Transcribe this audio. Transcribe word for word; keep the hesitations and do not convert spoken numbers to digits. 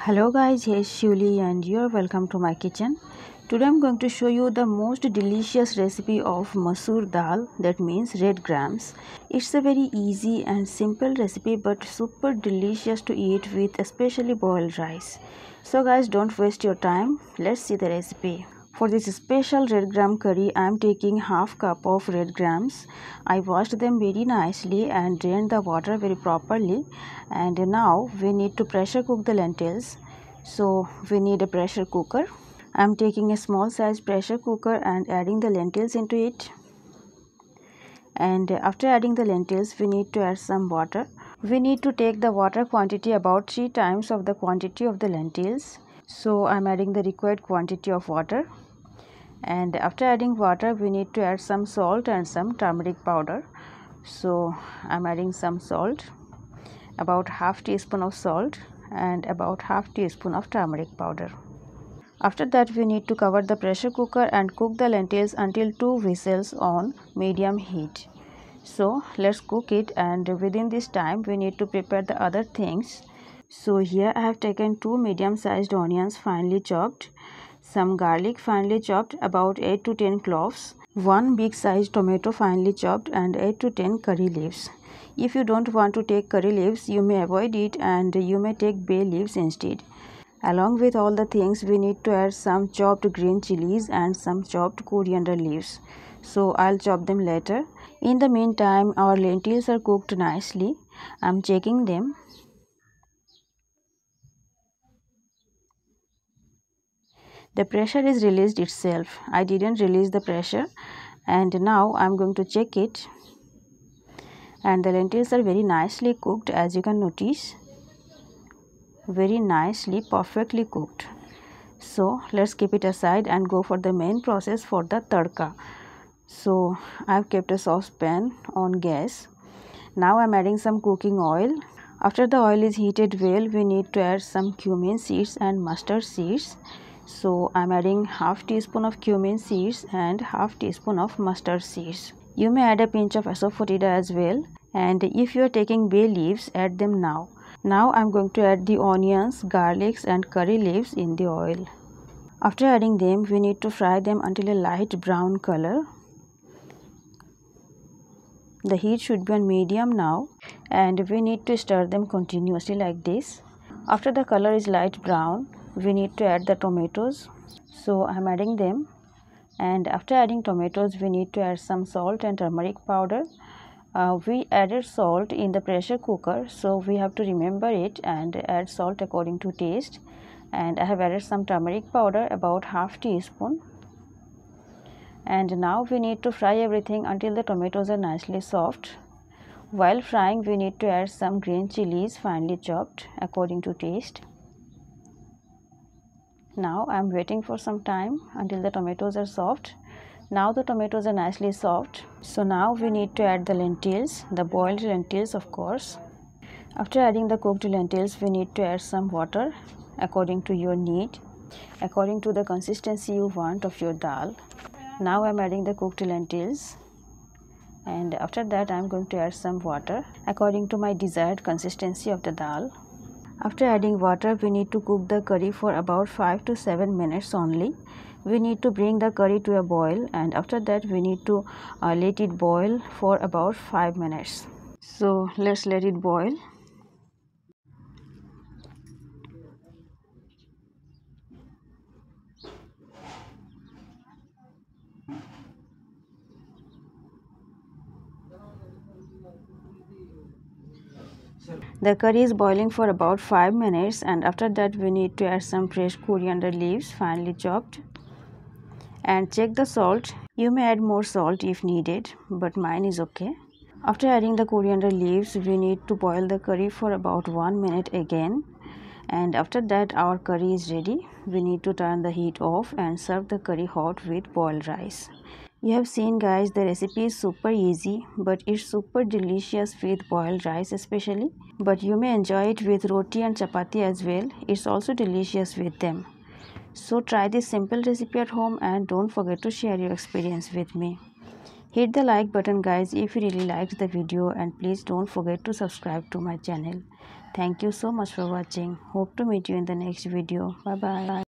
Hello guys, hey Shuli and you're welcome to my kitchen. Today I'm going to show you the most delicious recipe of Masoor Dal, that means red grams. It's a very easy and simple recipe but super delicious to eat with especially boiled rice. So guys, don't waste your time. Let's see the recipe. For this special red gram curry, I am taking half cup of red grams. I washed them very nicely and drained the water very properly. And now we need to pressure cook the lentils. So we need a pressure cooker. I am taking a small size pressure cooker and adding the lentils into it. And after adding the lentils, we need to add some water. We need to take the water quantity about three times of the quantity of the lentils. So I am adding the required quantity of water. And after adding water, we need to add some salt and some turmeric powder. So I am adding some salt, about half teaspoon of salt and about half teaspoon of turmeric powder. After that, we need to cover the pressure cooker and cook the lentils until two whistles on medium heat. So let's cook it, and within this time we need to prepare the other things. So here I have taken two medium sized onions finely chopped, some garlic finely chopped, about eight to ten cloves, one big sized tomato finely chopped and eight to ten curry leaves. If you don't want to take curry leaves, you may avoid it and you may take bay leaves instead. Along with all the things, we need to add some chopped green chilies and some chopped coriander leaves. So I'll chop them later. In the meantime, our lentils are cooked nicely. I'm checking them. The pressure is released itself. I didn't release the pressure, and now I'm going to check it. And the lentils are very nicely cooked, as you can notice. Very nicely, perfectly cooked. So let's keep it aside and go for the main process, for the tadka. So I've kept a saucepan on gas. Now I'm adding some cooking oil. After the oil is heated well, we need to add some cumin seeds and mustard seeds. So I'm adding half teaspoon of cumin seeds and half teaspoon of mustard seeds. You may add a pinch of asafoetida as well, and if you are taking bay leaves, add them now. Now I'm going to add the onions, garlics and curry leaves in the oil. After adding them, we need to fry them until a light brown color. The heat should be on medium now, and we need to stir them continuously like this. After the color is light brown, we need to add the tomatoes. So I'm adding them, and after adding tomatoes, we need to add some salt and turmeric powder. Uh, we added salt in the pressure cooker, so we have to remember it and add salt according to taste. And I have added some turmeric powder, about half teaspoon. And now we need to fry everything until the tomatoes are nicely soft. While frying, we need to add some green chilies finely chopped according to taste. Now I am waiting for some time until the tomatoes are soft. Now the tomatoes are nicely soft. So now we need to add the lentils, the boiled lentils of course. After adding the cooked lentils, we need to add some water according to your need, according to the consistency you want of your dal. Now I am adding the cooked lentils, and after that I am going to add some water according to my desired consistency of the dal. After adding water, we need to cook the curry for about five to seven minutes only. We need to bring the curry to a boil, and after that we need to uh, let it boil for about five minutes. So let's let it boil. The curry is boiling for about five minutes, and after that we need to add some fresh coriander leaves finely chopped. And check the salt. You may add more salt if needed, but mine is okay. After adding the coriander leaves, we need to boil the curry for about one minute again. And after that our curry is ready. We need to turn the heat off and serve the curry hot with boiled rice. You have seen guys, the recipe is super easy but it's super delicious with boiled rice especially. But you may enjoy it with roti and chapati as well. It's also delicious with them. So try this simple recipe at home and don't forget to share your experience with me. Hit the like button guys if you really liked the video, and please don't forget to subscribe to my channel. Thank you so much for watching. Hope to meet you in the next video. Bye bye.